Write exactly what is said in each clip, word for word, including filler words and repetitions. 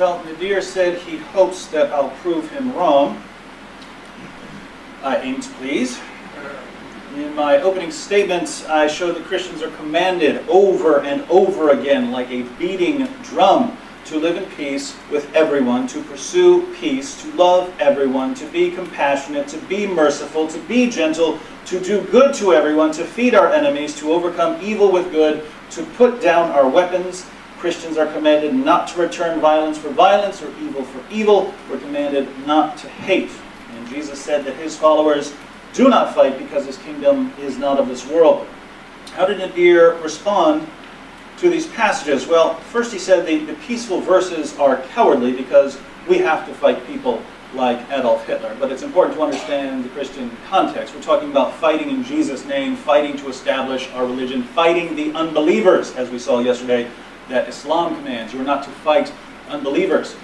Well, Nadir said he hopes that I'll prove him wrong. I ain't, please. In my opening statements, I show that Christians are commanded over and over again, like a beating drum, to live in peace with everyone, to pursue peace, to love everyone, to be compassionate, to be merciful, to be gentle, to do good to everyone, to feed our enemies, to overcome evil with good, to put down our weapons. Christians are commanded not to return violence for violence or evil for evil. We're commanded not to hate. And Jesus said that his followers do not fight because his kingdom is not of this world. How did Nadir respond to these passages? Well, first he said the, the peaceful verses are cowardly because we have to fight people like Adolf Hitler. But it's important to understand the Christian context. We're talking about fighting in Jesus' name, fighting to establish our religion, fighting the unbelievers, as we saw yesterday that Islam commands. You are not to fight unbelievers.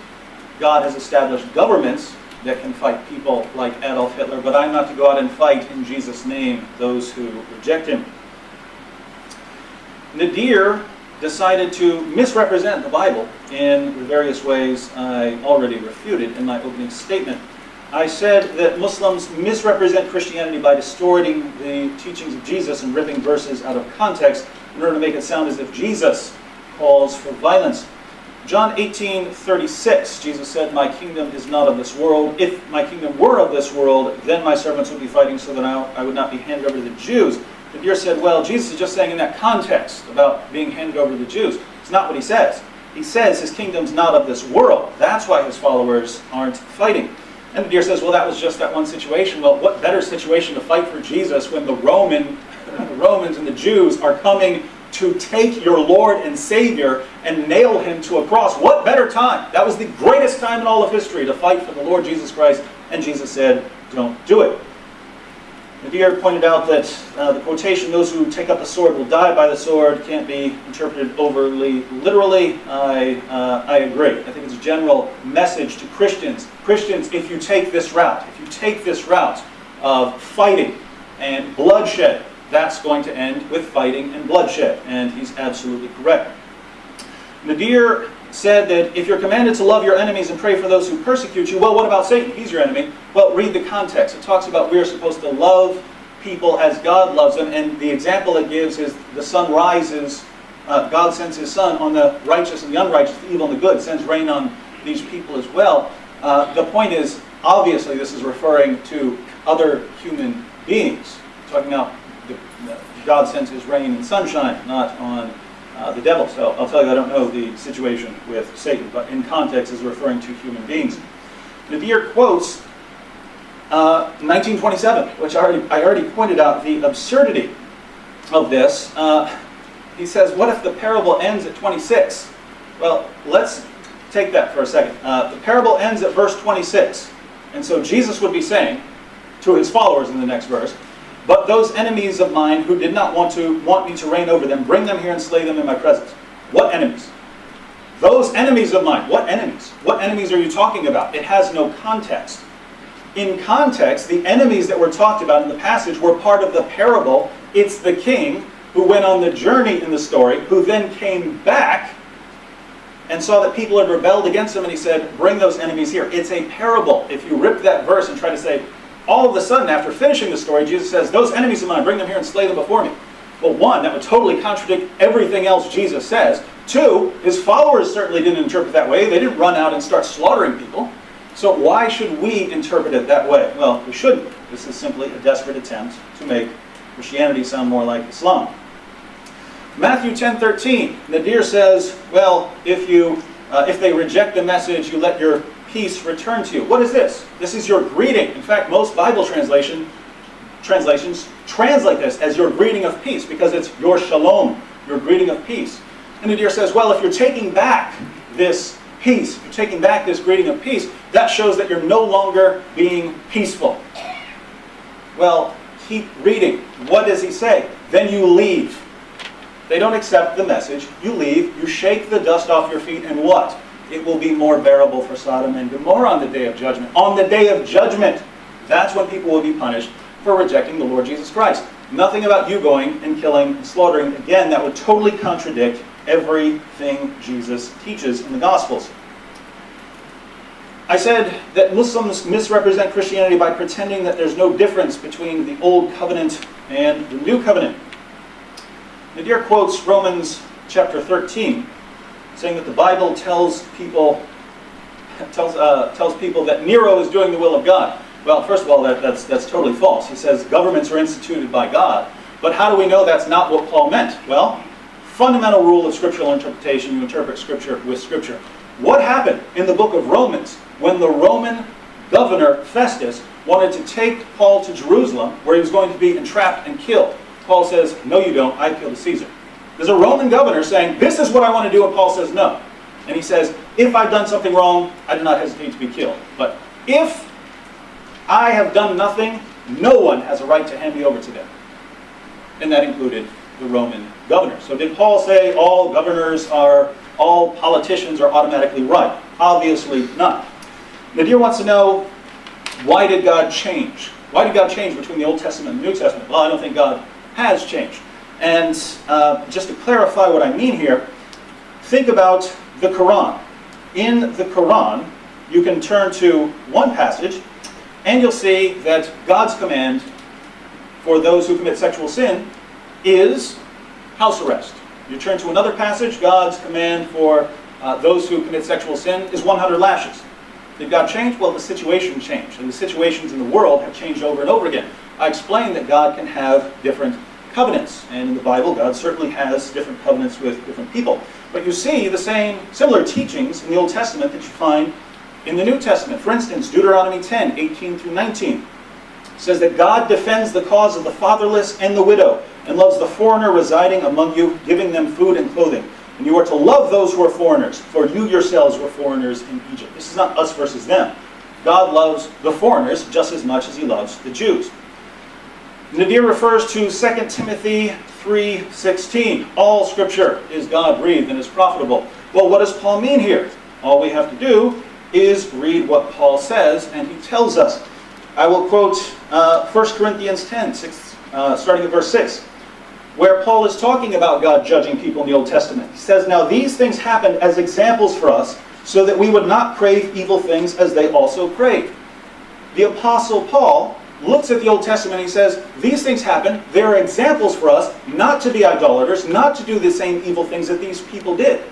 God has established governments that can fight people like Adolf Hitler, but I'm not to go out and fight in Jesus' name those who reject him. Nadir decided to misrepresent the Bible in various ways I already refuted in my opening statement. I said that Muslims misrepresent Christianity by distorting the teachings of Jesus and ripping verses out of context in order to make it sound as if Jesus calls for violence. John eighteen thirty-six, Jesus said, "My kingdom is not of this world. If my kingdom were of this world, then my servants would be fighting so that I would not be handed over to the Jews." Nadir said, well, Jesus is just saying in that context about being handed over to the Jews. It's not what he says. He says his kingdom's not of this world. That's why his followers aren't fighting. And Nadir says, well, that was just that one situation. Well, what better situation to fight for Jesus when the Roman, the Romans and the Jews are coming to take your Lord and Savior and nail him to a cross? What better time? That was the greatest time in all of history to fight for the Lord Jesus Christ. And Jesus said, don't do it. Nadir pointed out that uh, the quotation, "Those who take up the sword will die by the sword," can't be interpreted overly literally. I, uh, I agree. I think it's a general message to Christians. Christians, if you take this route, if you take this route of fighting and bloodshed, that's going to end with fighting and bloodshed. And he's absolutely correct. Nadir said that if you're commanded to love your enemies and pray for those who persecute you, well, what about Satan? He's your enemy. Well, read the context. It talks about we are supposed to love people as God loves them, and the example it gives is the sun rises, uh, God sends his sun on the righteous and the unrighteous, the evil and the good, sends rain on these people as well. Uh, the point is, obviously, this is referring to other human beings. It's talking about the, the, God sends his rain and sunshine, not on Uh, the devil. So I'll tell you, I don't know the situation with Satan, but in context is referring to human beings. Nadir quotes uh, nineteen twenty-seven, which I already, I already pointed out the absurdity of this. Uh, he says, what if the parable ends at twenty-six? Well, let's take that for a second. Uh, the parable ends at verse twenty-six. And so Jesus would be saying to his followers in the next verse, "But those enemies of mine who did not want to want me to reign over them, bring them here and slay them in my presence." What enemies? Those enemies of mine. What enemies? What enemies are you talking about? It has no context. In context, the enemies that were talked about in the passage were part of the parable. It's the king who went on the journey in the story, who then came back and saw that people had rebelled against him, and he said, "Bring those enemies here." It's a parable. If you rip that verse and try to say, all of a sudden, after finishing the story, Jesus says, "Those enemies of mine, bring them here and slay them before me." Well, one, that would totally contradict everything else Jesus says. Two, his followers certainly didn't interpret that way. They didn't run out and start slaughtering people. So why should we interpret it that way? Well, we shouldn't. This is simply a desperate attempt to make Christianity sound more like Islam. Matthew ten thirteen, Nadir says, well, if, you, uh, if they reject the message, you let your peace return to you. What is this? This is your greeting. In fact, most Bible translation, translations translate this as your greeting of peace, because it's your shalom, your greeting of peace. And Nadir says, well, if you're taking back this peace, if you're taking back this greeting of peace, that shows that you're no longer being peaceful. Well, keep reading. What does he say? Then you leave. They don't accept the message. You leave. You shake the dust off your feet, and what? It will be more bearable for Sodom and Gomorrah on the day of judgment. On the day of judgment, that's when people will be punished for rejecting the Lord Jesus Christ. Nothing about you going and killing and slaughtering. Again, that would totally contradict everything Jesus teaches in the Gospels. I said that Muslims misrepresent Christianity by pretending that there's no difference between the Old Covenant and the New Covenant. Nadir quotes Romans chapter thirteen, saying that the Bible tells people tells uh, tells people that Nero is doing the will of God. Well, first of all, that, that's that's totally false. He says governments are instituted by God. But how do we know that's not what Paul meant? Well, fundamental rule of scriptural interpretation: you interpret scripture with scripture. What happened in the book of Romans when the Roman governor, Festus, wanted to take Paul to Jerusalem, where he was going to be entrapped and killed? Paul says, no you don't, I killed Caesar. There's a Roman governor saying, this is what I want to do, and Paul says no. And he says, if I've done something wrong, I do not hesitate to be killed. But if I have done nothing, no one has a right to hand me over to them. And that included the Roman governor. So did Paul say all governors are, all politicians are automatically right? Obviously not. Nadir wants to know, why did God change? Why did God change between the Old Testament and the New Testament? Well, I don't think God has changed. And uh, just to clarify what I mean here, think about the Qur'an. In the Qur'an, you can turn to one passage, and you'll see that God's command for those who commit sexual sin is house arrest. You turn to another passage, God's command for uh, those who commit sexual sin is one hundred lashes. Did God change? Well, the situation changed, and the situations in the world have changed over and over again. I explained that God can have different covenants, and in the Bible, God certainly has different covenants with different people. But you see the same, similar teachings in the Old Testament that you find in the New Testament. For instance, Deuteronomy ten, eighteen through nineteen says that God defends the cause of the fatherless and the widow, and loves the foreigner residing among you, giving them food and clothing. And you are to love those who are foreigners, for you yourselves were foreigners in Egypt. This is not us versus them. God loves the foreigners just as much as he loves the Jews. Nadir refers to Second Timothy three sixteen. All scripture is God-breathed and is profitable. Well, what does Paul mean here? All we have to do is read what Paul says, and he tells us. I will quote uh, First Corinthians ten, six, uh, starting at verse six. Where Paul is talking about God judging people in the Old Testament. He says, now these things happened as examples for us, so that we would not crave evil things as they also craved. The Apostle Paul looks at the Old Testament and he says, these things happened, they're examples for us not to be idolaters, not to do the same evil things that these people did.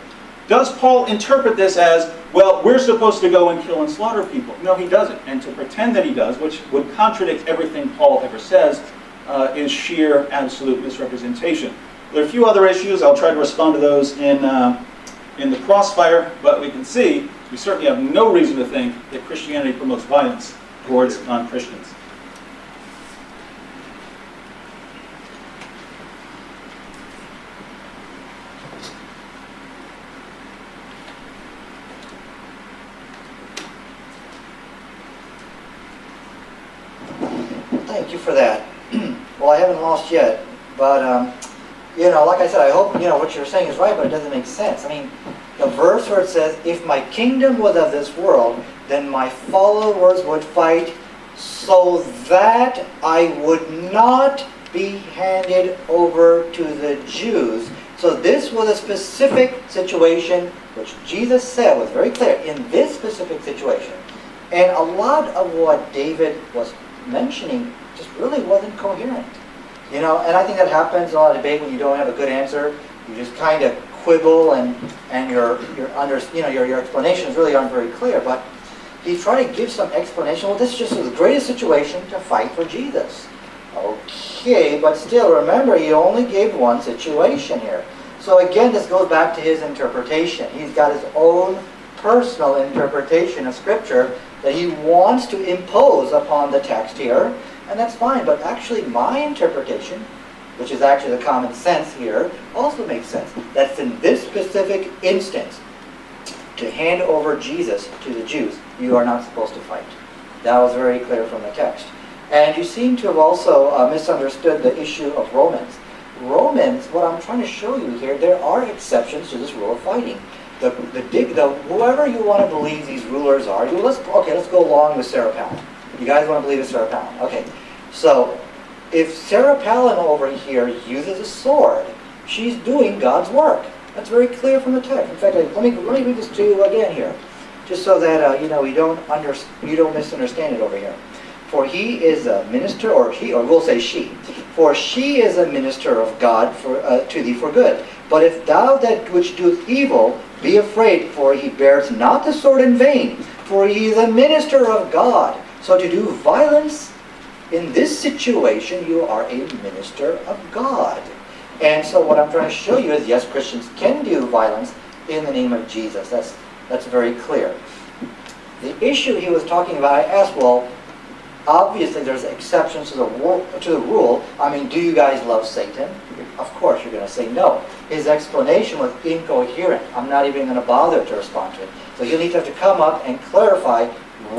Does Paul interpret this as, well, we're supposed to go and kill and slaughter people? No, he doesn't. And to pretend that he does, which would contradict everything Paul ever says, Uh, is sheer absolute misrepresentation. There are a few other issues. I'll try to respond to those in, uh, in the crossfire, but we can see we certainly have no reason to think that Christianity promotes violence towards non-Christians. Thank you for that. Well, I haven't lost yet, but, um, you know, like I said, I hope, you know, what you're saying is right, but it doesn't make sense. I mean, the verse where it says, if my kingdom was of this world, then my followers would fight so that I would not be handed over to the Jews. So this was a specific situation, which Jesus said was very clear, in this specific situation. And a lot of what David was mentioning just really wasn't coherent, you know, and I think that happens in a lot of debate when you don't have a good answer. You just kind of quibble, and and your your under you know your your explanations really aren't very clear. But he tried to give some explanation. Well, this is just the greatest situation to fight for Jesus. Okay, but still remember, he only gave one situation here. So again, this goes back to his interpretation. He's got his own personal interpretation of Scripture that he wants to impose upon the text here. And that's fine, but actually my interpretation, which is actually the common sense here, also makes sense. That's in this specific instance, to hand over Jesus to the Jews, you are not supposed to fight. That was very clear from the text. And you seem to have also uh, misunderstood the issue of Romans. Romans, what I'm trying to show you here, there are exceptions to this rule of fighting. The, the, the, whoever you want to believe these rulers are, you, let's, okay, let's go along with Sarah Palin. You guys want to believe it's Sarah Palin. Okay, so if Sarah Palin over here uses a sword, she's doing God's work. That's very clear from the text. In fact, let me, let me read this to you again here. just so that uh, you know you don't under you don't misunderstand it over here. For he is a minister, or he, or we'll say she. For she is a minister of God for uh, to thee for good. But if thou that which doeth evil be afraid, for he beareth not the sword in vain. For he is a minister of God. So to do violence in this situation, you are a minister of God. And so what I'm trying to show you is, yes, Christians can do violence in the name of Jesus. That's, that's very clear. The issue he was talking about, I asked, well, obviously there's exceptions to the, war, to the rule. I mean, do you guys love Satan? Of course you're going to say no. His explanation was incoherent. I'm not even going to bother to respond to it. So you'll need to have to come up and clarify,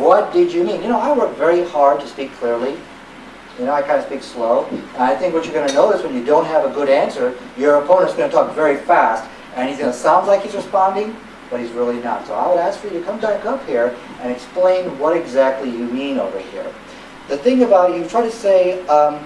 what did you mean? You know, I work very hard to speak clearly. You know, I kind of speak slow. And I think what you're going to notice, when you don't have a good answer, your opponent's going to talk very fast, and he's going to sound like he's responding, but he's really not. So I would ask for you to come back up here and explain what exactly you mean over here. The thing about, you try to say, um,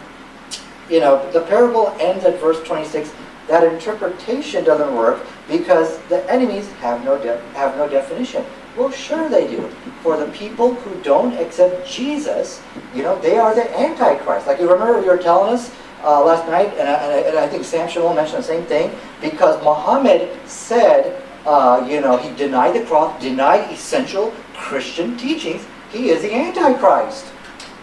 you know, the parable ends at verse twenty-six. That interpretation doesn't work because the enemies have no de have no definition. Well, sure they do. For the people who don't accept Jesus, you know, they are the Antichrist. Like, you remember, you were telling us uh, last night, and I, and, I, and I think Sam Shimon mentioned the same thing, because Muhammad said, uh, you know, he denied the cross, denied essential Christian teachings. He is the Antichrist.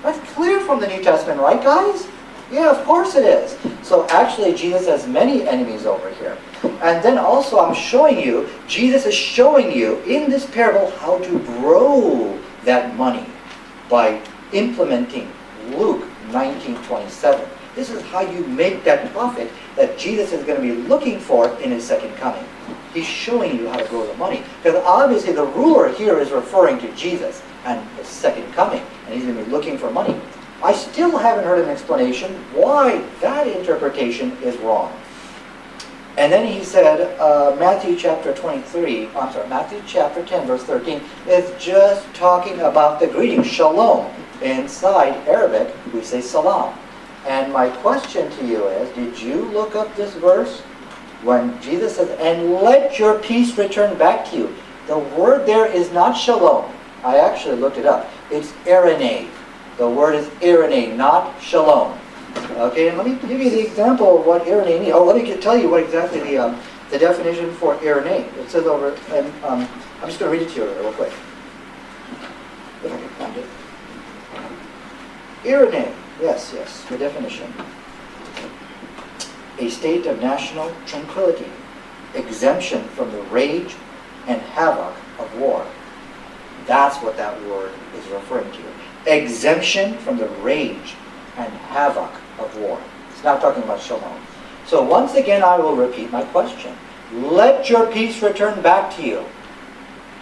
That's clear from the New Testament, right, guys? Yeah, of course it is. So actually, Jesus has many enemies over here. And then also, I'm showing you, Jesus is showing you in this parable how to grow that money by implementing Luke nineteen twenty-seven. This is how you make that profit that Jesus is going to be looking for in his second coming. He's showing you how to grow the money. Because obviously the ruler here is referring to Jesus and his second coming. And he's going to be looking for money. I still haven't heard an explanation why that interpretation is wrong. And then he said, uh, Matthew chapter twenty-three, I'm sorry, Matthew chapter ten, verse thirteen, is just talking about the greeting, shalom. Inside Arabic, we say salam. And my question to you is, did you look up this verse? When Jesus says, and let your peace return back to you. The word there is not shalom. I actually looked it up. It's eirene. The word is eirene, not shalom. Okay, and let me give you the example of what eirene means. Oh, let me tell you what exactly the um, the definition for eirene. It says over, and um, I'm just going to read it to you real quick. If I can find it. Eirene, yes, yes, the definition. A state of national tranquility, exemption from the rage and havoc of war. That's what that word is referring to. Exemption from the rage and havoc of war. It's not talking about shalom. So once again, I will repeat my question. Let your peace return back to you.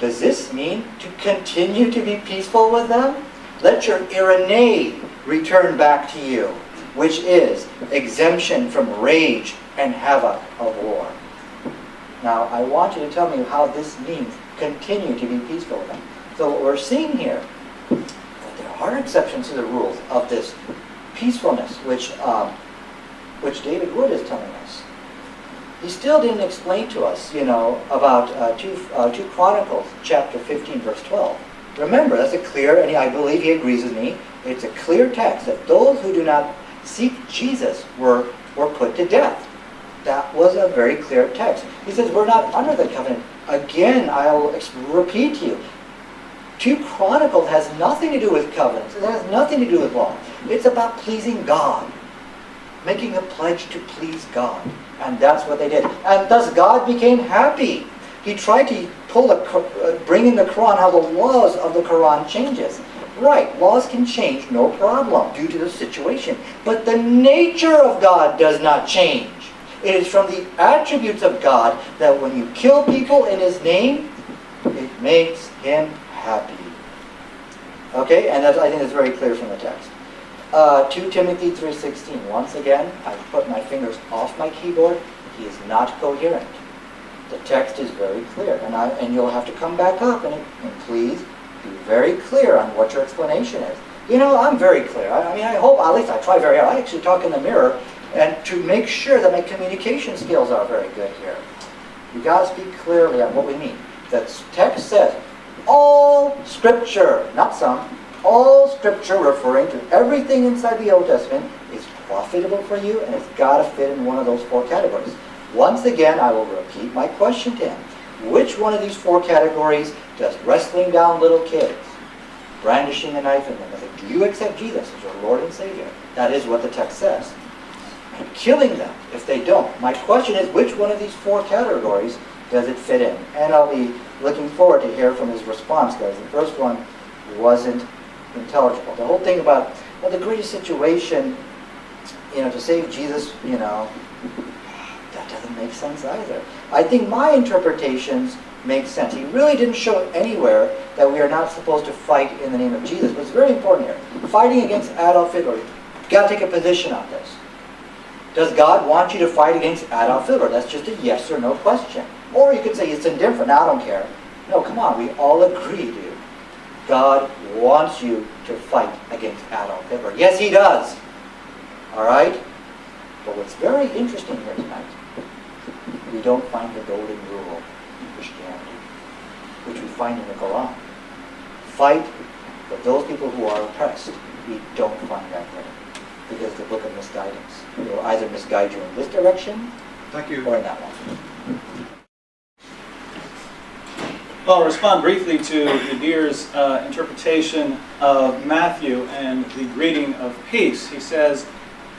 Does this mean to continue to be peaceful with them? Let your eirene return back to you, which is exemption from rage and havoc of war. Now, I want you to tell me how this means continue to be peaceful with them. So what we're seeing here, are exceptions to the rules of this peacefulness, which um, which David Wood is telling us. He still didn't explain to us, you know, about uh, two uh, two Chronicles chapter fifteen verse twelve. Remember, that's a clear, and I believe he agrees with me. It's a clear text that those who do not seek Jesus were were put to death. That was a very clear text. He says we're not under the covenant. Again, I will repeat to you. two Chronicles has nothing to do with covenants. It has nothing to do with law. It's about pleasing God. Making a pledge to please God. And that's what they did. And thus God became happy. He tried to pull the, bring in the Quran, how the laws of the Quran changes. Right, laws can change, no problem, due to the situation. But the nature of God does not change. It is from the attributes of God that when you kill people in His name, it makes Him happy. Happy. Okay, and that's, I think that's very clear from the text. Uh, two Timothy three sixteen, once again, I put my fingers off my keyboard. He is not coherent. The text is very clear, and, I, and you'll have to come back up and, and please be very clear on what your explanation is. You know, I'm very clear. I, I mean, I hope, at least I try very hard. I actually talk in the mirror and to make sure that my communication skills are very good here. You've got to speak clearly on what we mean. The text says, All scripture, not some, all scripture referring to everything inside the Old Testament is profitable for you, and it's got to fit in one of those four categories. Once again, I will repeat my question to him. Which one of these four categories does wrestling down little kids, brandishing a knife in them? I said, do you accept Jesus as your Lord and Savior? That is what the text says. And killing them if they don't. My question is, which one of these four categories does it fit in? And I'll be looking forward to hear from his response, guys. The first one wasn't intelligible. The whole thing about, well, the greatest situation, you know, to save Jesus, you know, that doesn't make sense either. I think my interpretations make sense. He really didn't show anywhere that we are not supposed to fight in the name of Jesus. But it's very important here. Fighting against Adolf Hitler. You've got to take a position on this. Does God want you to fight against Adolf Hitler? That's just a yes or no question. Or you could say it's indifferent. I don't care. No, come on. We all agree, dude. God wants you to fight against Adolf Hitler. Yes, he does. All right? But what's very interesting here tonight, we don't find the golden rule in Christianity, which we find in the Qur'an. Fight for those people who are oppressed. We don't find that there, because the book of misguidance. It will either misguide you in this direction, thank you, or in that one. Well, I'll respond briefly to Nadir's uh, interpretation of Matthew and the greeting of peace. He says,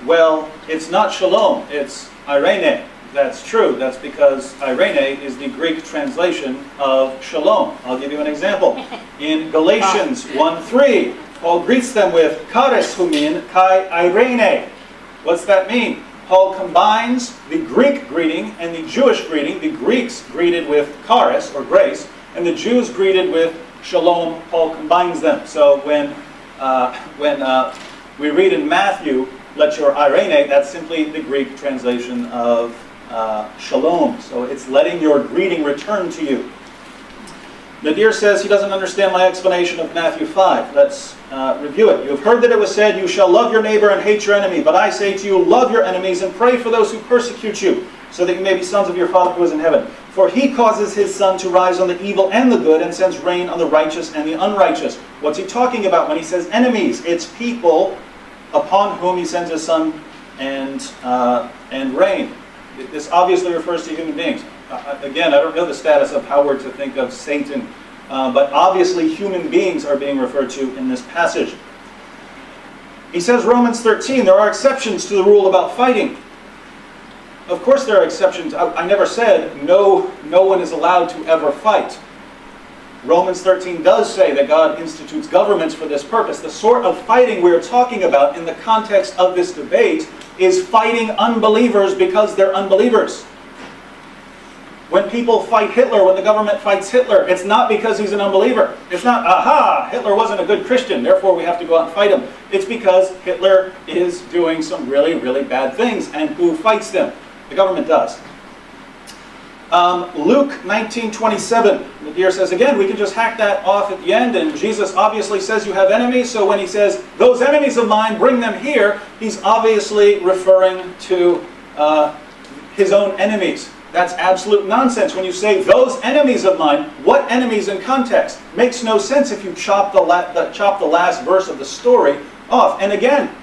well, it's not shalom, it's irene. That's true. That's because irene is the Greek translation of shalom. I'll give you an example. In Galatians one three, Paul greets them with charis humin kai irene. What's that mean? Paul combines the Greek greeting and the Jewish greeting. The Greeks greeted with charis, or grace, and the Jews greeted with shalom. Paul combines them. So when, uh, when uh, we read in Matthew, let your irene, that's simply the Greek translation of uh, shalom. So it's letting your greeting return to you. Nadir says he doesn't understand my explanation of Matthew five. Let's uh, review it. You have heard that it was said, you shall love your neighbor and hate your enemy. But I say to you, love your enemies and pray for those who persecute you, so that you may be sons of your Father who is in heaven. For he causes his sun to rise on the evil and the good, and sends rain on the righteous and the unrighteous. What's he talking about when he says enemies? It's people upon whom he sends his sun and, uh, and rain. This obviously refers to human beings. Uh, again, I don't know the status of how we're to think of Satan, uh, but obviously human beings are being referred to in this passage. He says, Romans thirteen, there are exceptions to the rule about fighting. Of course there are exceptions. I, I never said no, no one is allowed to ever fight. Romans thirteen does say that God institutes governments for this purpose. The sort of fighting we're talking about in the context of this debate is fighting unbelievers because they're unbelievers. When people fight Hitler, when the government fights Hitler, it's not because he's an unbeliever. It's not, aha, Hitler wasn't a good Christian, therefore we have to go out and fight him. It's because Hitler is doing some really, really bad things, and who fights them? The government does. Um, Luke nineteen twenty-seven, Nadir says again, we can just hack that off at the end, and Jesus obviously says you have enemies, so when he says, those enemies of mine, bring them here, he's obviously referring to uh, his own enemies. That's absolute nonsense. When you say, those enemies of mine, what enemies in context? Makes no sense if you chop the, la the, chop the last verse of the story off. And again,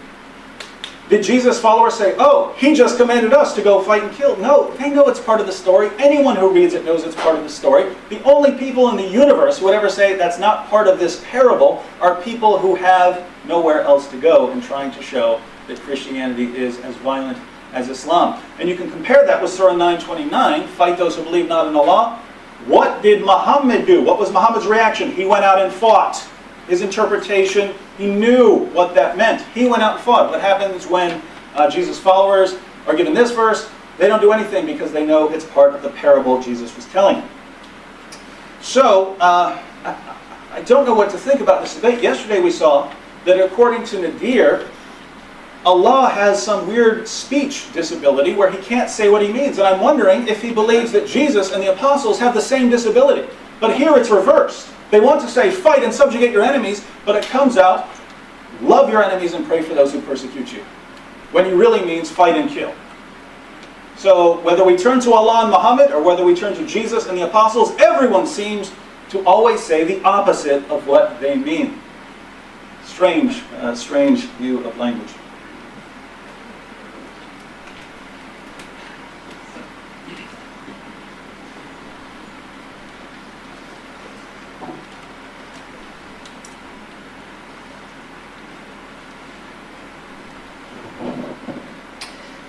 did Jesus' followers say, oh, he just commanded us to go fight and kill? No, they know it's part of the story. Anyone who reads it knows it's part of the story. The only people in the universe who would ever say that's not part of this parable are people who have nowhere else to go in trying to show that Christianity is as violent as Islam. And you can compare that with Surah nine twenty-nine, fight those who believe not in Allah. What did Muhammad do? What was Muhammad's reaction? He went out and fought. His interpretation, he knew what that meant. He went out and fought. What happens when uh, Jesus' followers are given this verse? They don't do anything because they know it's part of the parable Jesus was telling. So, uh, I, I don't know what to think about this debate. Yesterday we saw that according to Nadir, Allah has some weird speech disability where he can't say what he means. And I'm wondering if he believes that Jesus and the apostles have the same disability. But here it's reversed. They want to say, fight and subjugate your enemies, but it comes out, love your enemies and pray for those who persecute you. When he really means fight and kill. So whether we turn to Allah and Muhammad, or whether we turn to Jesus and the apostles, everyone seems to always say the opposite of what they mean. Strange, uh, strange view of language.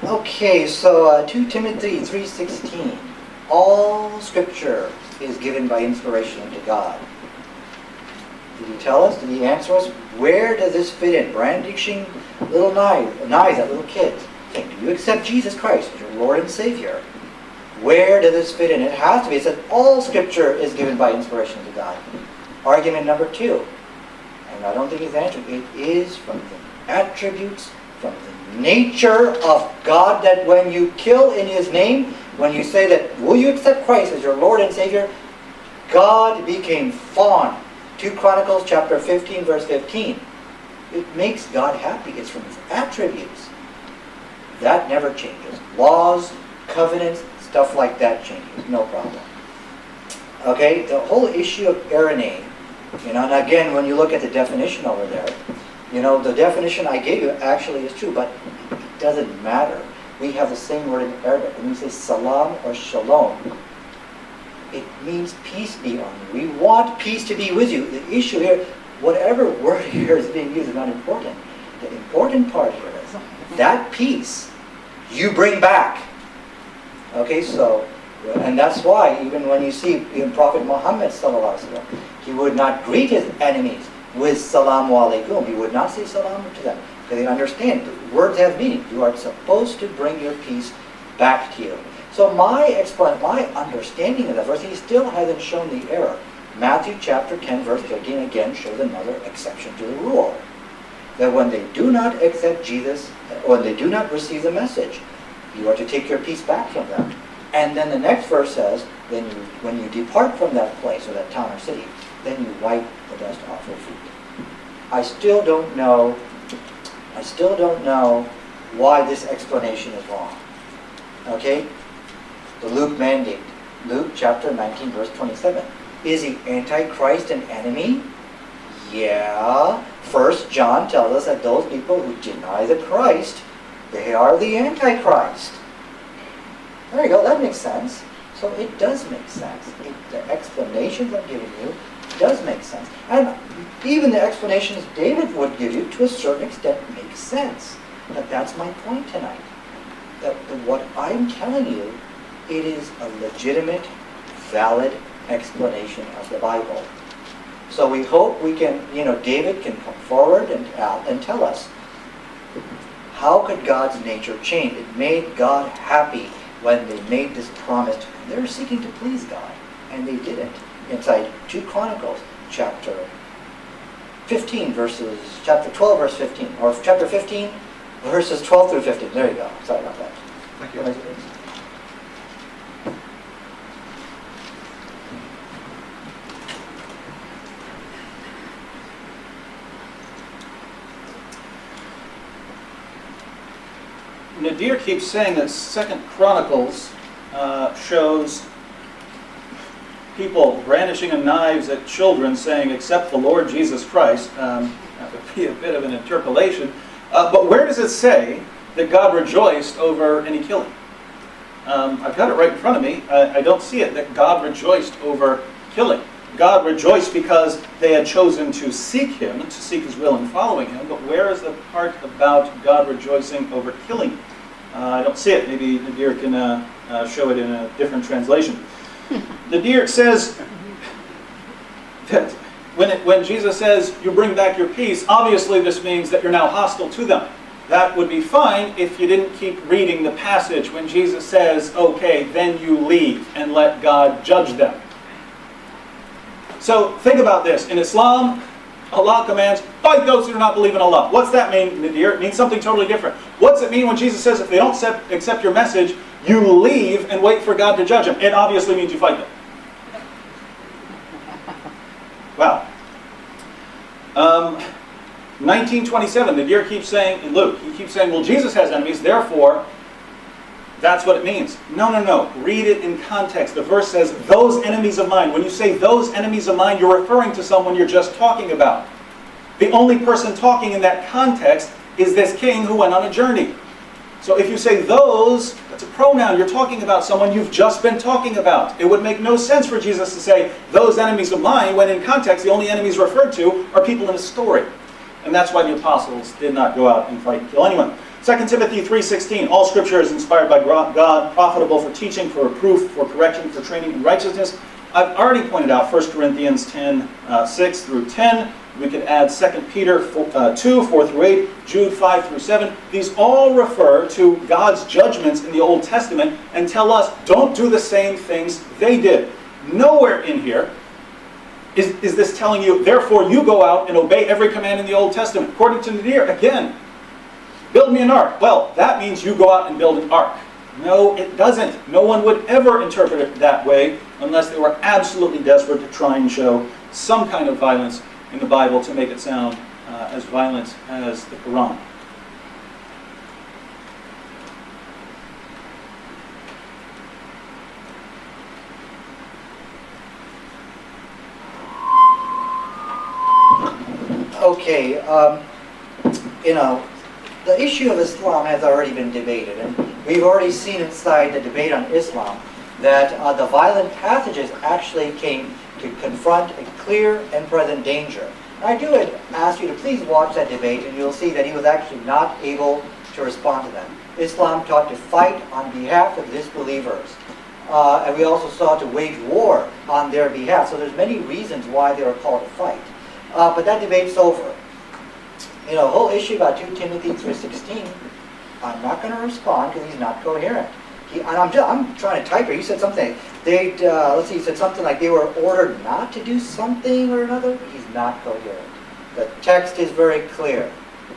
Okay, so uh, two Timothy three sixteen, all scripture is given by inspiration to God. Did he tell us? Did he answer us? Where does this fit in? Brandishing little knives, knives at little kids. Think, do you accept Jesus Christ as your Lord and Savior? Where does this fit in? It has to be. It says all scripture is given by inspiration to God. Argument number two, and I don't think he's answered, it is from the attributes, from the nature of God, that when you kill in His name, when you say that, will you accept Christ as your Lord and Savior? God became fawn. two Chronicles chapter fifteen verse fifteen. It makes God happy. It's from His attributes. That never changes. Laws, covenants, stuff like that changes. No problem. Okay, the whole issue of irony, you know, and again, when you look at the definition over there, you know, the definition I gave you actually is true, but it doesn't matter. We have the same word in Arabic. When we say salam or shalom, it means peace be on you. We want peace to be with you. The issue here, whatever word here is being used is not important. The important part here is that peace you bring back. Okay, so, and that's why even when you see even Prophet Muhammad sallallahu alaihi wasallam, he would not greet his enemies with salamu alaikum. He would not say salamu to them, because they understand the words have meaning. You are supposed to bring your peace back to you. So my explanation, my understanding of that verse, he still hasn't shown the error. Matthew chapter ten verse fifteen again shows another exception to the rule, that when they do not accept Jesus, or they do not receive the message, you are to take your peace back from them. And then the next verse says, then you, when you depart from that place or that town or city, then you wipe the dust off your feet. I still don't know, I still don't know why this explanation is wrong. Okay? The Luke mandate, Luke chapter nineteen verse twenty-seven. Is the Antichrist an enemy? Yeah. First John tells us that those people who deny the Christ, they are the Antichrist. There you go, that makes sense. So it does make sense. It, the explanations I'm giving you does make sense. And even the explanations David would give you, to a certain extent, make sense. But that's my point tonight. That the, what I'm telling you, it is a legitimate, valid explanation of the Bible. So we hope we can, you know, David can come forward and, uh, and tell us, how could God's nature change? It made God happy when they made this promise. They were seeking to please God, and they didn't. Inside two Chronicles chapter fifteen verses chapter twelve verse fifteen, or chapter fifteen verses twelve through fifteen. There you go. Sorry about that. Thank you. Nadir keeps saying that two Chronicles uh, shows people brandishing knives at children, saying, "Accept the Lord Jesus Christ." Um, that would be a bit of an interpolation. Uh, but where does it say that God rejoiced over any killing? Um, I've got it right in front of me. I, I don't see it, that God rejoiced over killing. God rejoiced because they had chosen to seek Him, to seek His will in following Him. But where is the part about God rejoicing over killing? Uh, I don't see it. Maybe Nadir can uh, uh, show it in a different translation. Nadir says that when, it, when Jesus says, you bring back your peace, obviously this means that you're now hostile to them. That would be fine if you didn't keep reading the passage when Jesus says, okay, then you leave and let God judge them. So think about this. In Islam, Allah commands, fight those who do not believe in Allah. What's that mean, Nadir? It means something totally different. What's it mean when Jesus says, if they don't accept, accept your message, you leave and wait for God to judge them? It obviously means you fight them. Wow. Um, nineteen twenty-seven, Nadir keeps saying, in Luke, he keeps saying, well, Jesus has enemies, therefore, That's what it means. No, no, no. Read it in context. The verse says, those enemies of mine. When you say those enemies of mine, you're referring to someone you're just talking about. The only person talking in that context is this king who went on a journey. So if you say those, that's a pronoun. You're talking about someone you've just been talking about. It would make no sense for Jesus to say, those enemies of mine, when in context, the only enemies referred to are people in a story. And that's why the apostles did not go out and fight and kill anyone. Second Timothy three sixteen, all scripture is inspired by God, profitable for teaching, for reproof, for correction, for training in righteousness. I've already pointed out First Corinthians ten, six through ten. We could add Second Peter two, four through eight, Jude five through seven. These all refer to God's judgments in the Old Testament and tell us, don't do the same things they did. Nowhere in here is, is this telling you, therefore you go out and obey every command in the Old Testament. According to Nadir, again, build me an ark. Well, that means you go out and build an ark. No, it doesn't. No one would ever interpret it that way unless they were absolutely desperate to try and show some kind of violence in the Bible to make it sound uh, as violent as the Qur'an. Okay, um, you know, the issue of Islam has already been debated, and we've already seen inside the debate on Islam that uh, the violent passages actually came to confront a clear and present danger. And I do ask you to please watch that debate, and you'll see that he was actually not able to respond to them. Islam taught to fight on behalf of disbelievers, uh, and we also saw to wage war on their behalf. So there's many reasons why they were called to fight. Uh, but that debate's over. You know, the whole issue about Second Timothy three sixteen, I'm not going to respond because he's not coherent. He, and I'm, just, I'm trying to type here. He said something. They'd, uh, let's see, he said something like they were ordered not to do something or another. He's not coherent. The text is very clear.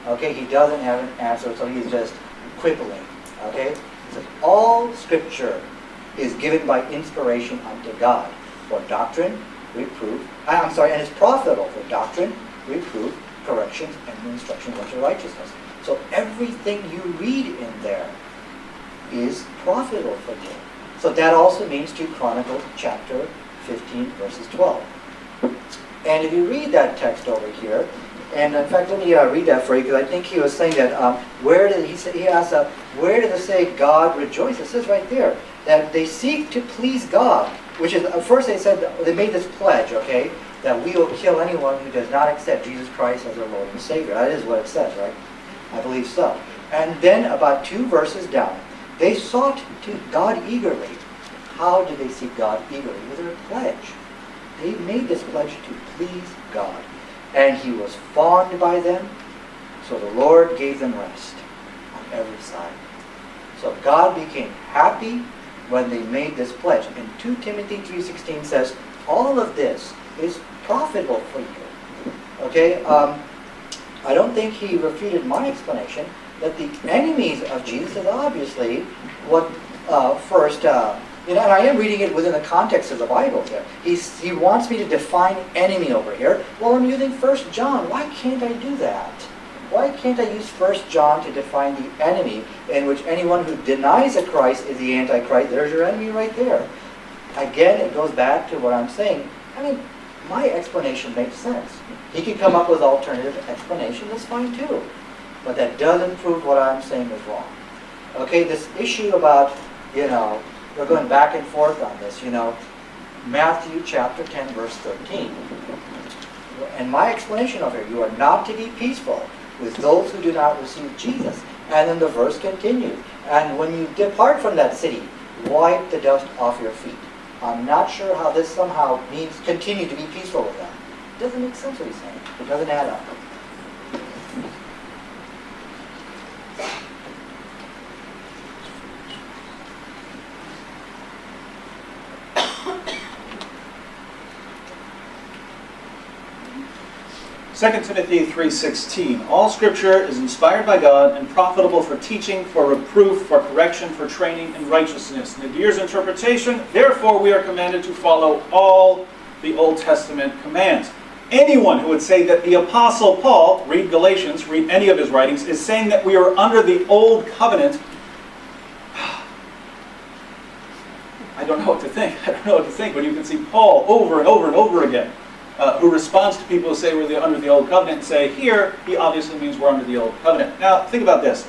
Okay, he doesn't have an answer, so he's just quibbling. Okay, he says all scripture is given by inspiration unto God for doctrine, reproof. I'm sorry, and is profitable for doctrine, reproof, corrections, and instruction unto righteousness. So everything you read in there is profitable for you. So that also means Second Chronicles chapter fifteen, verses twelve. And if you read that text over here, and in fact, let me uh, read that for you, because I think he was saying that, um, where did he say, he asked, uh, where did it say God rejoices? It says right there that they seek to please God, which is, uh, first they said, they made this pledge, okay, that we will kill anyone who does not accept Jesus Christ as their Lord and Savior. That is what it says, right? I believe so. And then about two verses down, they sought to God eagerly. How did they seek God eagerly? With a pledge. They made this pledge to please God. And he was fawned by them, so the Lord gave them rest on every side. So God became happy when they made this pledge. And Second Timothy three sixteen says, all of this is profitable for you. Okay, um, I don't think he refuted my explanation that the enemies of Jesus is obviously what uh, first, uh, you know, and I am reading it within the context of the Bible here. He's, he wants me to define enemy over here. Well, I'm using First John. Why can't I do that? Why can't I use First John to define the enemy in which anyone who denies a Christ is the Antichrist? There's your enemy right there. Again, it goes back to what I'm saying. I mean, my explanation makes sense. He could come up with alternative explanations, that's fine too. But that doesn't prove what I'm saying is wrong. Okay, this issue about, you know, we're going back and forth on this, you know, Matthew chapter ten, verse thirteen. And my explanation of it, you are not to be peaceful with those who do not receive Jesus. And then the verse continues. And when you depart from that city, wipe the dust off your feet. I'm not sure how this somehow means continue to be peaceful with them. It doesn't make sense what he's saying. It doesn't add up. Second Timothy three sixteen, all scripture is inspired by God and profitable for teaching, for reproof, for correction, for training in righteousness. Nadir's interpretation, therefore we are commanded to follow all the Old Testament commands. Anyone who would say that the Apostle Paul, read Galatians, read any of his writings, is saying that we are under the Old Covenant, I don't know what to think. I don't know what to think. But you can see Paul over and over and over again, uh, who responds to people who say we're the, under the old covenant, and say here he obviously means we're under the old covenant. Now think about this.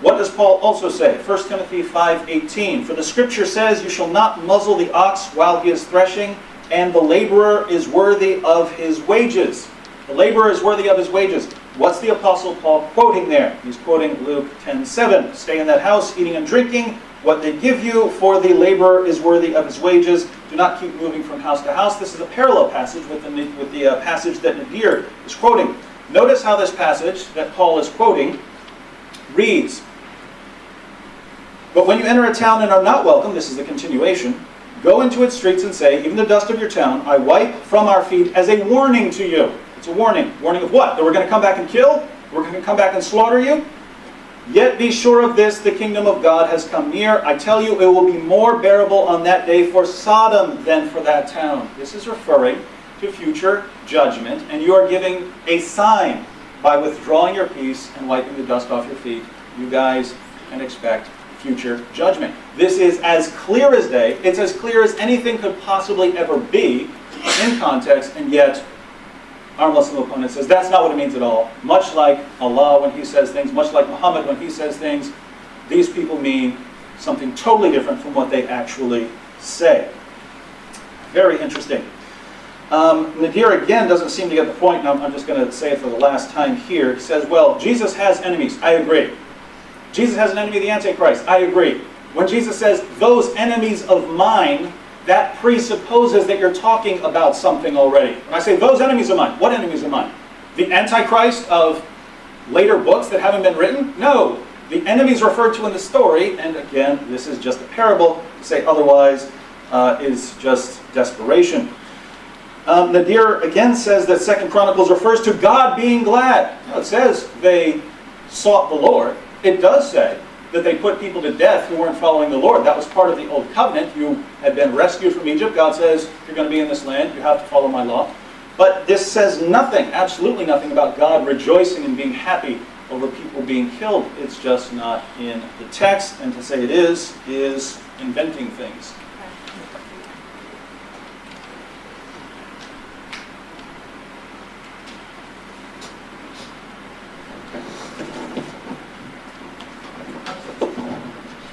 What does Paul also say? First Timothy five eighteen, for the scripture says, you shall not muzzle the ox while he is threshing, and the laborer is worthy of his wages. The laborer is worthy of his wages. What's the Apostle Paul quoting there? He's quoting Luke ten seven. Stay in that house, eating and drinking what they give you, for the laborer is worthy of his wages. Do not keep moving from house to house. This is a parallel passage with the, with the uh, passage that Nadir is quoting. Notice how this passage that Paul is quoting reads, but when you enter a town and are not welcome, this is the continuation, go into its streets and say, even the dust of your town I wipe from our feet as a warning to you. It's a warning. Warning of what? That we're going to come back and kill? We're going to come back and slaughter you? Yet be sure of this, the kingdom of God has come near. I tell you, it will be more bearable on that day for Sodom than for that town. This is referring to future judgment, and you are giving a sign by withdrawing your peace and wiping the dust off your feet. You guys can expect future judgment. This is as clear as day. It's as clear as anything could possibly ever be in context, and yet our Muslim opponent says that's not what it means at all. Much like Allah when he says things, much like Muhammad when he says things, these people mean something totally different from what they actually say. Very interesting. Um, Nadir again doesn't seem to get the point, and I'm, I'm just going to say it for the last time here. He says, well, Jesus has enemies. I agree. Jesus has an enemy, the Antichrist. I agree. When Jesus says, those enemies of mine, that presupposes that you're talking about something already. When I say those enemies of mine, what enemies of mine? The Antichrist of later books that haven't been written? No. The enemies referred to in the story, and again, this is just a parable. To say otherwise uh, is just desperation. Um, Nadir again says that Second Chronicles refers to God being glad. No, it says they sought the Lord. It does say that they put people to death who weren't following the Lord. That was part of the Old Covenant. You had been rescued from Egypt. God says, you're going to be in this land. You have to follow my law. But this says nothing, absolutely nothing, about God rejoicing and being happy over people being killed. It's just not in the text. And to say it is, is inventing things.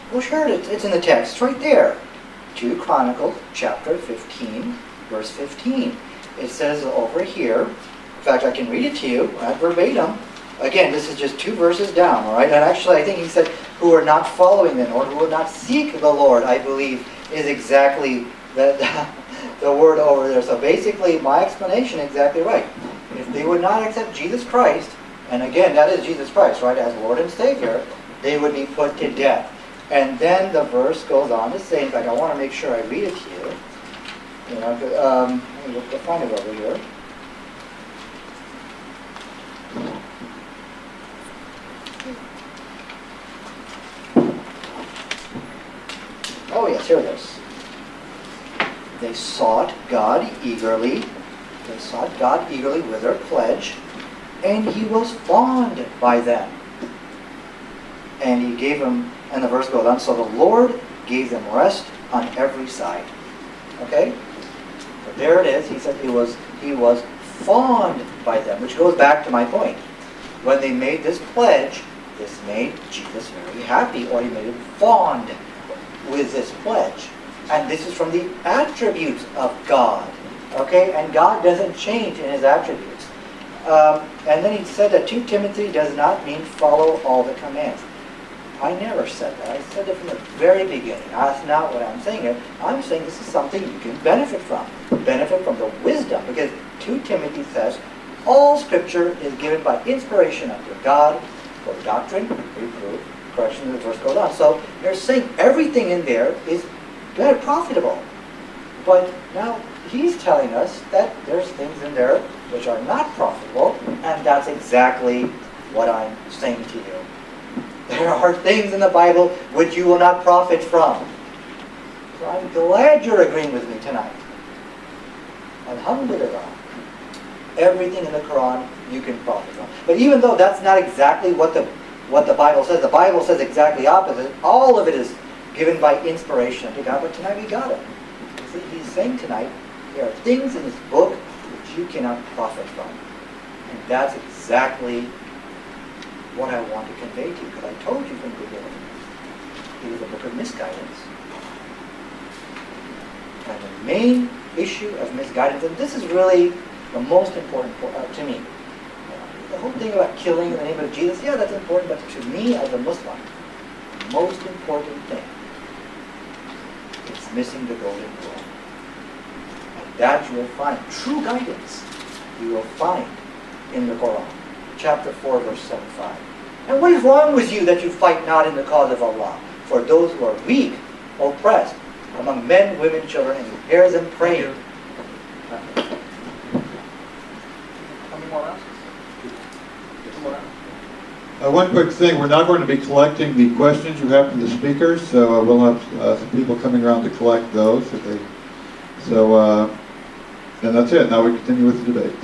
Well, sure, it's in the text. It's right there. Second Chronicles chapter fifteen, verse fifteen. It says over here, in fact, I can read it to you at verbatim. Again, this is just two verses down, all right? And actually, I think he said, who are not following the Lord, who will not seek the Lord, I believe, is exactly the, the, the word over there. So basically, my explanation is exactly right. If they would not accept Jesus Christ, and again, that is Jesus Christ, right, as Lord and Savior, they would be put to death. And then the verse goes on to say, in fact, I want to make sure I read it to you. You know, um, let me look to find it over here. Oh, yes, here it is. They sought God eagerly. They sought God eagerly with their pledge, and he was fond by them. And he gave them. And the verse goes on, so the Lord gave them rest on every side. Okay? So there it is. He said he was, he was fond by them, which goes back to my point. When they made this pledge, this made Jesus very happy, or he made him fond with this pledge. And this is from the attributes of God. Okay? And God doesn't change in his attributes. Um, and then he said that Second Timothy does not mean follow all the commands. I never said that. I said it from the very beginning. That's not what I'm saying here. I'm saying this is something you can benefit from. Benefit from the wisdom. Because Second Timothy says, all scripture is given by inspiration unto God for doctrine, reproof, correction, and the verse goes on. So you're saying everything in there is very profitable. But now he's telling us that there's things in there which are not profitable, and that's exactly what I'm saying to you. There are things in the Bible which you will not profit from. So I'm glad you're agreeing with me tonight. Alhamdulillah. Everything in the Quran you can profit from. But even though that's not exactly what the what the Bible says, the Bible says exactly opposite. All of it is given by inspiration to God, but tonight we got it. See, he's saying tonight, there are things in this book that you cannot profit from. And that's exactly what I want to convey to you, because I told you from the beginning, it is a book of misguidance. And the main issue of misguidance, and this is really the most important for, uh, to me. The whole thing about killing in the name of Jesus, yeah, that's important, but to me as a Muslim, the most important thing is missing the golden rule. And that you will find true guidance. You will find in the Qur'an, chapter four, verse seventy-five. And what is wrong with you that you fight not in the cause of Allah? For those who are weak, oppressed, among men, women, children, and you hear them praying. Uh, one quick thing, we're not going to be collecting the questions you have from the speakers, so uh, we'll have uh, some people coming around to collect those. If they, so, uh, and that's it. Now we continue with the debate.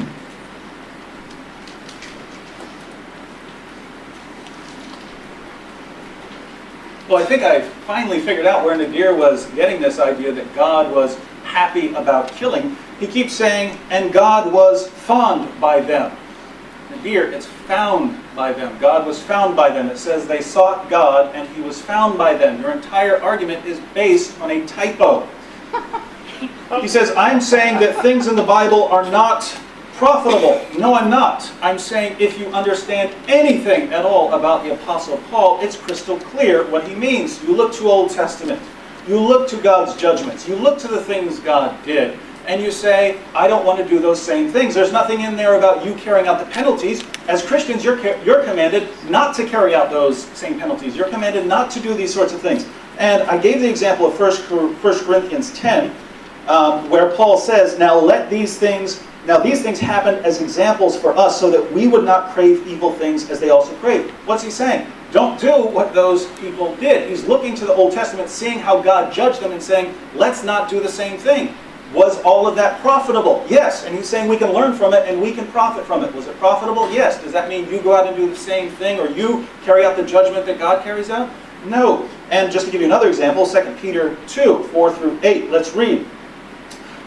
Well, I think I finally figured out where Nadir was getting this idea that God was happy about killing. He keeps saying, and God was fond by them. Nadir, it's found by them. God was found by them. It says they sought God and he was found by them. Your entire argument is based on a typo. He says, I'm saying that things in the Bible are not profitable. No, I'm not. I'm saying if you understand anything at all about the Apostle Paul, it's crystal clear what he means. You look to Old Testament. You look to God's judgments. You look to the things God did. And you say, I don't want to do those same things. There's nothing in there about you carrying out the penalties. As Christians, you're, you're commanded not to carry out those same penalties. You're commanded not to do these sorts of things. And I gave the example of First Corinthians ten, um, where Paul says, now let these things... Now these things happen as examples for us so that we would not crave evil things as they also craved. What's he saying? Don't do what those people did. He's looking to the Old Testament, seeing how God judged them and saying, let's not do the same thing. Was all of that profitable? Yes. And he's saying we can learn from it and we can profit from it. Was it profitable? Yes. Does that mean you go out and do the same thing or you carry out the judgment that God carries out? No. And just to give you another example, Second Peter two, four through eight. Let's read.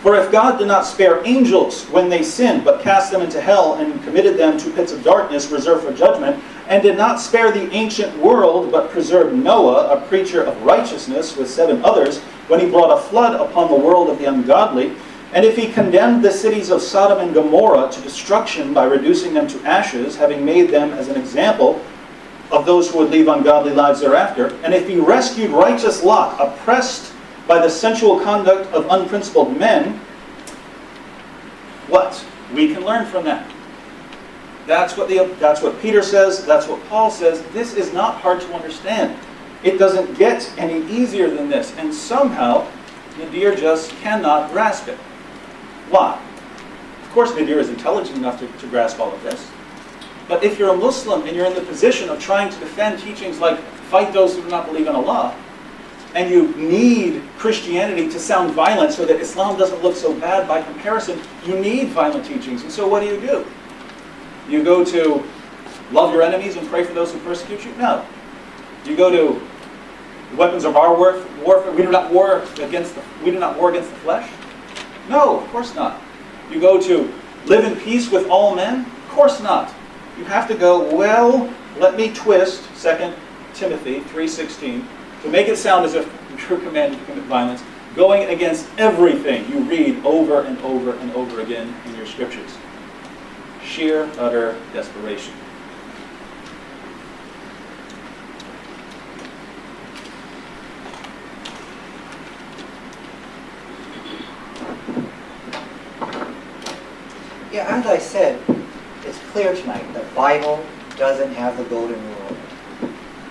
For if God did not spare angels when they sinned, but cast them into hell and committed them to pits of darkness reserved for judgment, and did not spare the ancient world, but preserved Noah, a preacher of righteousness, with seven others, when he brought a flood upon the world of the ungodly, and if he condemned the cities of Sodom and Gomorrah to destruction by reducing them to ashes, having made them as an example of those who would live ungodly lives thereafter, and if he rescued righteous Lot, oppressed by the sensual conduct of unprincipled men, what? We can learn from that. That's what, the, that's what Peter says, that's what Paul says. This is not hard to understand. It doesn't get any easier than this. And somehow, Nadir just cannot grasp it. Why? Of course Nadir is intelligent enough to, to grasp all of this. But if you're a Muslim and you're in the position of trying to defend teachings like, fight those who do not believe in Allah, and you need Christianity to sound violent so that Islam doesn't look so bad by comparison, you need violent teachings. And so what do you do? You go to love your enemies and pray for those who persecute you? No. You go to the weapons of our warfare. We do not war against the, we do not war against the flesh? No, of course not. You go to live in peace with all men? Of course not. You have to go, well, let me twist Second Timothy three sixteen. To make it sound as if you're commanded to commit violence, going against everything you read over and over and over again in your scriptures. Sheer, utter desperation. Yeah, as I said, it's clear tonight, the Bible doesn't have the golden rule.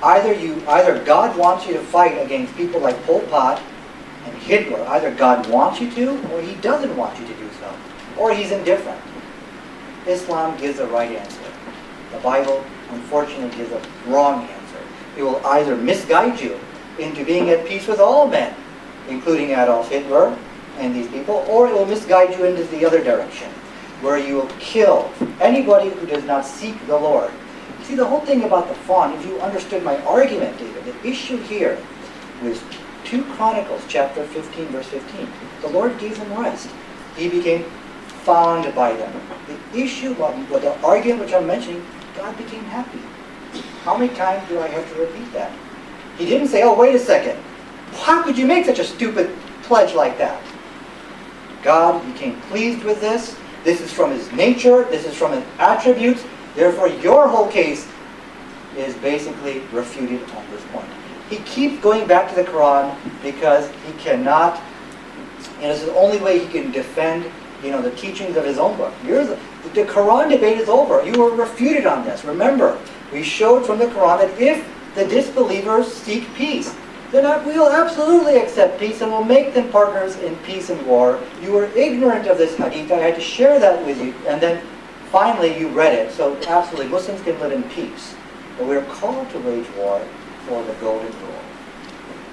Either you, either God wants you to fight against people like Pol Pot and Hitler. Either God wants you to, or He doesn't want you to do so. Or He's indifferent. Islam gives the right answer. The Bible, unfortunately, gives a wrong answer. It will either misguide you into being at peace with all men, including Adolf Hitler and these people, or it will misguide you into the other direction, where you will kill anybody who does not seek the Lord. See, the whole thing about the fawn, if you understood my argument, David, the issue here was Second Chronicles chapter fifteen, verse fifteen. The Lord gave them rest. He became fond by them. The issue, with the argument which I'm mentioning, God became happy. How many times do I have to repeat that? He didn't say, oh, wait a second. How could you make such a stupid pledge like that? God became pleased with this. This is from his nature. This is from his attributes. Therefore, your whole case is basically refuted on this point. He keeps going back to the Quran because he cannot, and it's the only way he can defend, you know, the teachings of his own book. Here's the, the Quran debate is over. You were refuted on this. Remember, we showed from the Quran that if the disbelievers seek peace, then we will absolutely accept peace and will make them partners in peace and war. You were ignorant of this hadith. I had to share that with you. And then finally you read it. So absolutely, Muslims can live in peace. But we are called to wage war for the golden rule.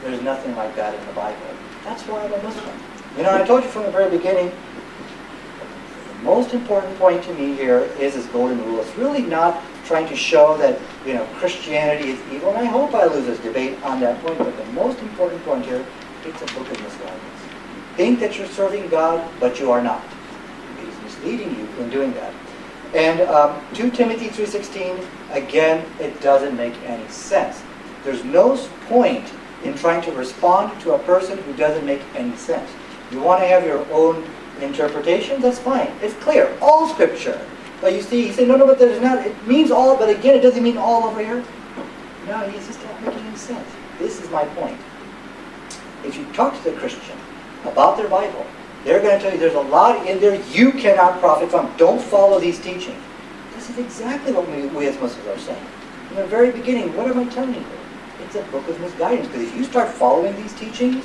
There's nothing like that in the Bible. That's why I'm a Muslim. You know, I told you from the very beginning, the most important point to me here is this golden rule. It's really not trying to show that, you know, Christianity is evil, and I hope I lose this debate on that point, but the most important point here, it's a book of misguidance. Think that you're serving God, but you are not. He's misleading you in doing that. And um, Second Timothy three sixteen, again, it doesn't make any sense. There's no point in trying to respond to a person who doesn't make any sense. You want to have your own interpretation? That's fine. It's clear. All Scripture. But you see, he said, no, no, but there's not, it means all, but again, it doesn't mean all over here. No, he's just not making any sense. This is my point. If you talk to the Christian about their Bible, they're going to tell you there's a lot in there you cannot profit from. Don't follow these teachings. This is exactly what we, we as Muslims are saying. From the very beginning, what am I telling you? It's a book of misguidance. Because if you start following these teachings,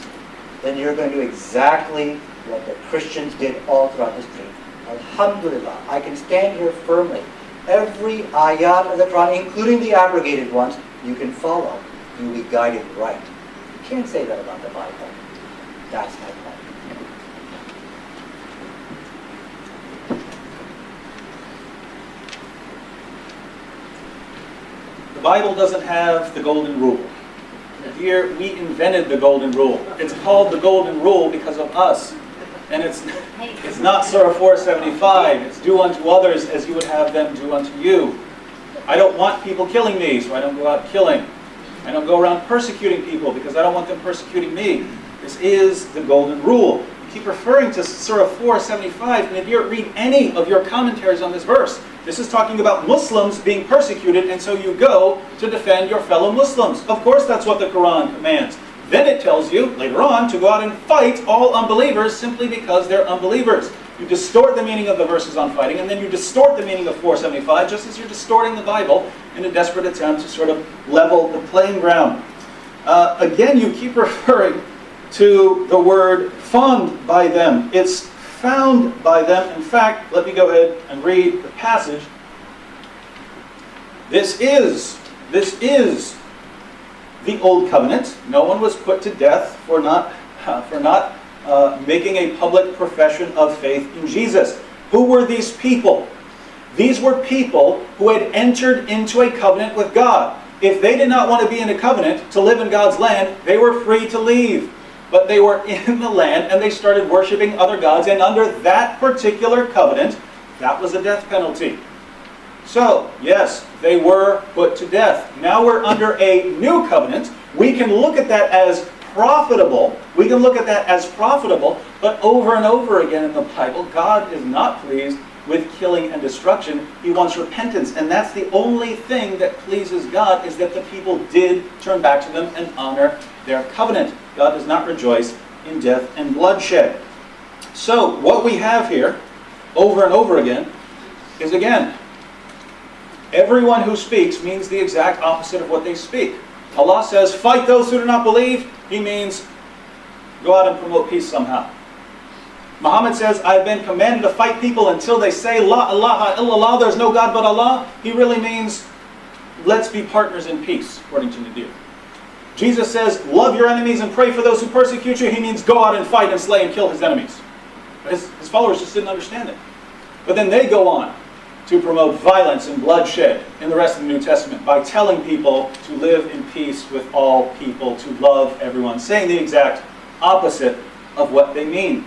then you're going to do exactly what the Christians did all throughout history. Alhamdulillah, I can stand here firmly. Every ayat of the Quran, including the abrogated ones, you can follow. You will be guided right. You can't say that about the Bible. That's my point. The Bible doesn't have the golden rule. Here, we invented the golden rule. It's called the golden rule because of us. And it's, it's not Surah four seventy-five, it's do unto others as you would have them do unto you. I don't want people killing me, so I don't go out killing. I don't go around persecuting people because I don't want them persecuting me. This is the golden rule. You keep referring to Surah four seventy-five, and if you read any of your commentaries on this verse, this is talking about Muslims being persecuted, and so you go to defend your fellow Muslims. Of course that's what the Quran commands. Then it tells you, later on, to go out and fight all unbelievers simply because they're unbelievers. You distort the meaning of the verses on fighting, and then you distort the meaning of four seventy-five, just as you're distorting the Bible in a desperate attempt to sort of level the playing ground. Uh, again, you keep referring to the word fond by them. It's found by them. In fact, let me go ahead and read the passage. This is, this is, the Old Covenant. No one was put to death for not, uh, for not uh, making a public profession of faith in Jesus. Who were these people? These were people who had entered into a covenant with God. If they did not want to be in a covenant to live in God's land, they were free to leave. But they were in the land and they started worshiping other gods, and under that particular covenant, that was a death penalty. So, yes, they were put to death. Now we're under a new covenant. We can look at that as profitable. We can look at that as profitable, but over and over again in the Bible, God is not pleased with killing and destruction. He wants repentance, and that's the only thing that pleases God, is that the people did turn back to them and honor their covenant. God does not rejoice in death and bloodshed. So, what we have here, over and over again, is again, everyone who speaks means the exact opposite of what they speak. Allah says, fight those who do not believe. He means, go out and promote peace somehow. Muhammad says, I've been commanded to fight people until they say, La ilaha illallah, there's no God but Allah. He really means, let's be partners in peace, according to Nadir. Jesus says, love your enemies and pray for those who persecute you. He means, go out and fight and slay and kill his enemies. His, his followers just didn't understand it. But then they go on to promote violence and bloodshed in the rest of the New Testament by telling people to live in peace with all people, to love everyone, saying the exact opposite of what they mean.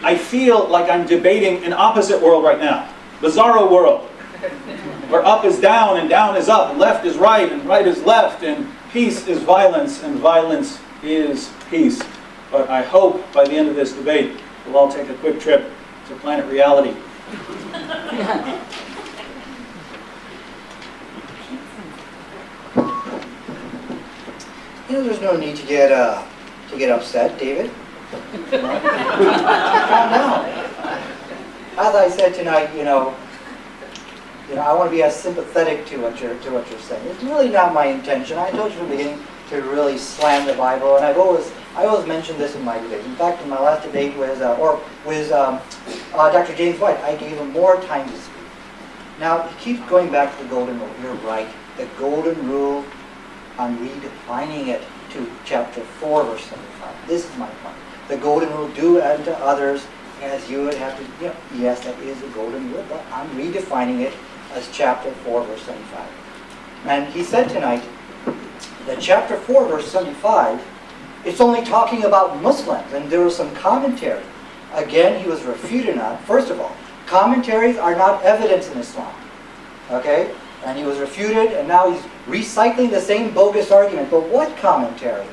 I feel like I'm debating an opposite world right now, bizarro world, where up is down and down is up, and left is right and right is left, and peace is violence and violence is peace. But I hope by the end of this debate we'll all take a quick trip to Planet Reality. You know, there's no need to get uh, to get upset, David. Right? I don't know. As I said tonight, you know, you know, I want to be as sympathetic to what you're to what you're saying. It's really not my intention. I told you from the beginning to really slam the Bible, and I've always I always mentioned this in my debate. In fact, in my last debate with uh, or with um, uh, Doctor James White, I gave him more time to speak. Now he keeps going back to the golden rule. You're right. The golden rule. I'm redefining it to chapter four, verse seventy-five. This is my point. The golden rule: do unto others as you would have to. You know, yes, that is the golden rule, but I'm redefining it as chapter four, verse seventy-five. And he said tonight that chapter four, verse seventy-five, it's only talking about Muslims, and there was some commentary. Again, he was refuting that. First of all, commentaries are not evidence in Islam. Okay. And he was refuted, and now he's recycling the same bogus argument. But what commentary?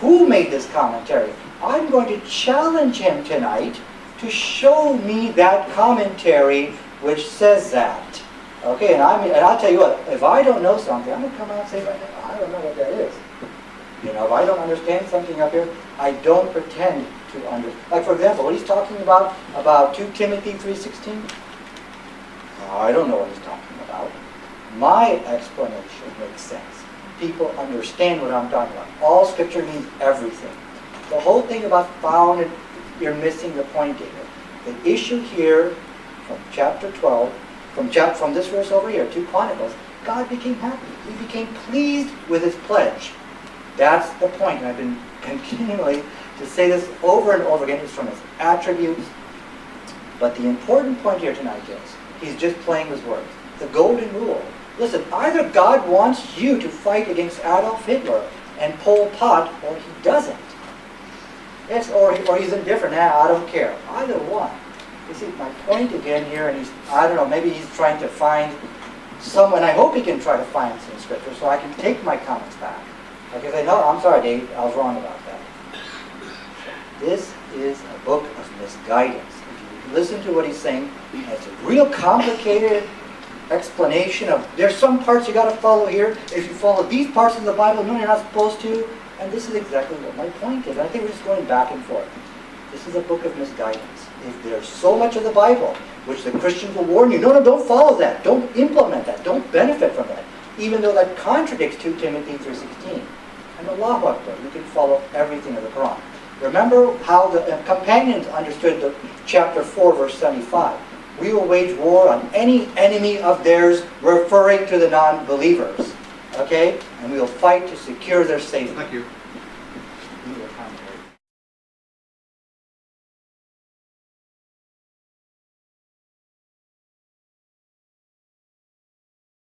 Who made this commentary? I'm going to challenge him tonight to show me that commentary which says that. Okay, and, I'm, and I'll tell you what, if I don't know something, I'm going to come out and say, I don't know what that is. You know, if I don't understand something up here, I don't pretend to understand. Like, for example, what he's talking about, about two Timothy three sixteen? I don't know what he's talking about. My explanation makes sense. People understand what I'm talking about. All scripture means everything. The whole thing about found, and you're missing the point, David. The issue here from chapter twelve, from, chap from this verse over here, two Chronicles, God became happy. He became pleased with his pledge. That's the point. And I've been continually to say this over and over again. It's from his attributes. But the important point here tonight is he's just playing with words. The golden rule. Listen, either God wants you to fight against Adolf Hitler and Pol Pot, or he doesn't. It's, or, he, or he's indifferent. Nah, I don't care. Either one. You see, my point again here, and he's, I don't know, maybe he's trying to find some, and I hope he can try to find some scripture so I can take my comments back. I can say, no, I'm sorry, Dave, I was wrong about that. This is a book of misguidance. If you listen to what he's saying, it's a real complicated explanation of there's some parts you got to follow here. If you follow these parts of the Bible, no, you're not supposed to. And this is exactly what my point is. I think we're just going back and forth. This is a book of misguidance. If there's so much of the Bible which the Christians will warn you, no, no, don't follow that. Don't implement that. Don't benefit from that. Even though that contradicts two Timothy three sixteen. And Allahu Akbar, you can follow everything in the Quran. Remember how the companions understood the chapter four, verse seventy-five. We will wage war on any enemy of theirs, referring to the non-believers. Okay? And we will fight to secure their safety. Thank you.